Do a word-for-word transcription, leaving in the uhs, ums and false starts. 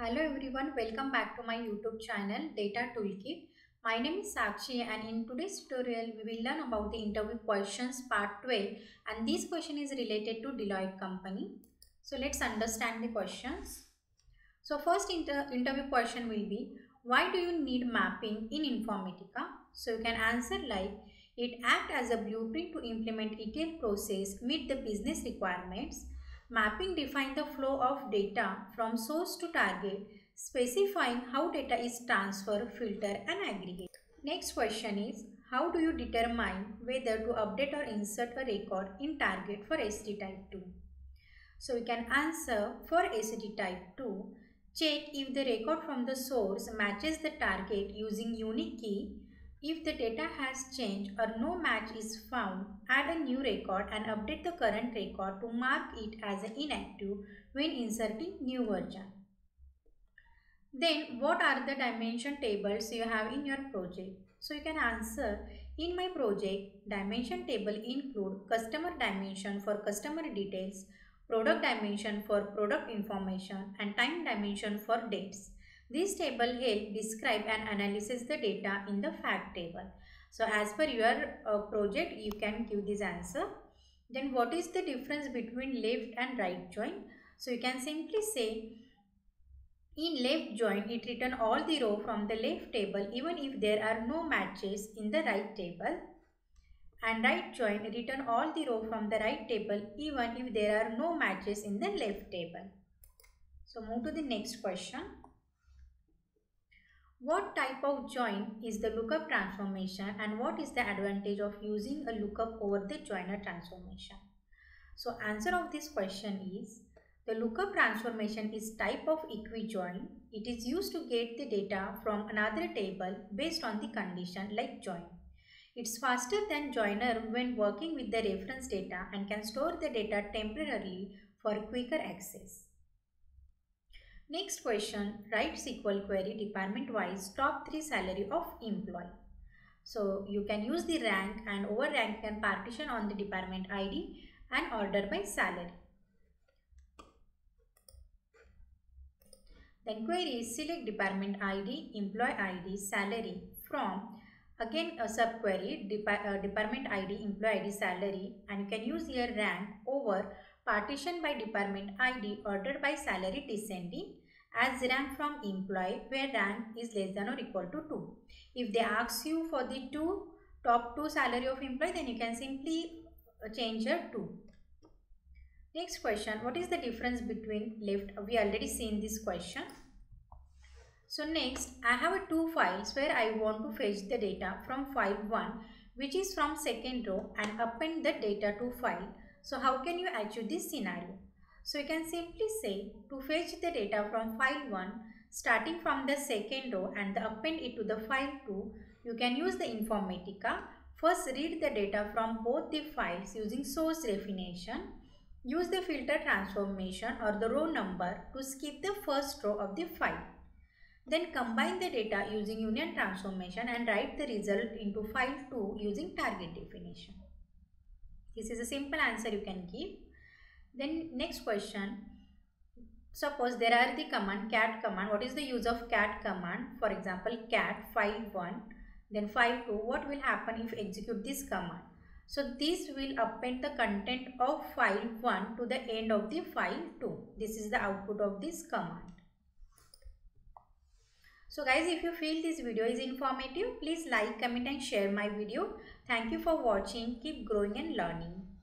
Hello everyone, welcome back to my YouTube channel Data Toolkit. My name is Sakshi and in today's tutorial we will learn about the interview questions part twelve, and this question is related to Deloitte company. So let's understand the questions. So first inter interview question will be, why do you need mapping in Informatica? So you can answer like, it acts as a blueprint to implement E T L process, meet the business requirements. Mapping defines the flow of data from source to target, specifying how data is transferred, filtered, and aggregated. Next question is, how do you determine whether to update or insert a record in target for S D type two? So we can answer, for S D type two, check if the record from the source matches the target using unique key. If the data has changed or no match is found, add a new record and update the current record to mark it as inactive when inserting new version. Then what are the dimension tables you have in your project? So you can answer, in my project, dimension table include customer dimension for customer details, product dimension for product information, and time dimension for dates. This table helps describe and analyze the data in the fact table. So as per your uh, project, you can give this answer. Then what is the difference between left and right join? So you can simply say, in left join, it returns all the row from the left table even if there are no matches in the right table. And right join returns all the row from the right table even if there are no matches in the left table. So move to the next question. What type of join is the lookup transformation, and what is the advantage of using a lookup over the joiner transformation? So answer of this question is, the lookup transformation is type of equijoin. It is used to get the data from another table based on the condition like join. It's faster than joiner when working with the reference data and can store the data temporarily for quicker access. Next question, write S Q L query department wise top three salary of employee. So you can use the rank and over rank and partition on the department I D and order by salary. Then query, select department I D, employee I D, salary from, again a subquery, department I D, employee I D, salary, and you can use here rank over partition by department I D, ordered by salary descending as rank from employee where rank is less than or equal to two. If they ask you for the two, top two salary of employee, then you can simply change your two. Next question, what is the difference between left? We already seen this question. So next, I have a two files where I want to fetch the data from file one, which is from second row, and append the data to file. So how can you achieve this scenario? So you can simply say, to fetch the data from file one starting from the second row and append it to the file two, you can use the Informatica. First read the data from both the files using source definition. Use the filter transformation or the row number to skip the first row of the file. Then combine the data using union transformation and write the result into file two using target definition. This is a simple answer you can give. Then next question, suppose there are the command cat command. What is the use of cat command? For example, cat file one, then file two. What will happen if you execute this command? So this will append the content of file one to the end of the file two. This is the output of this command. So guys, if you feel this video is informative, please like, comment and share my video. Thank you for watching. Keep growing and learning.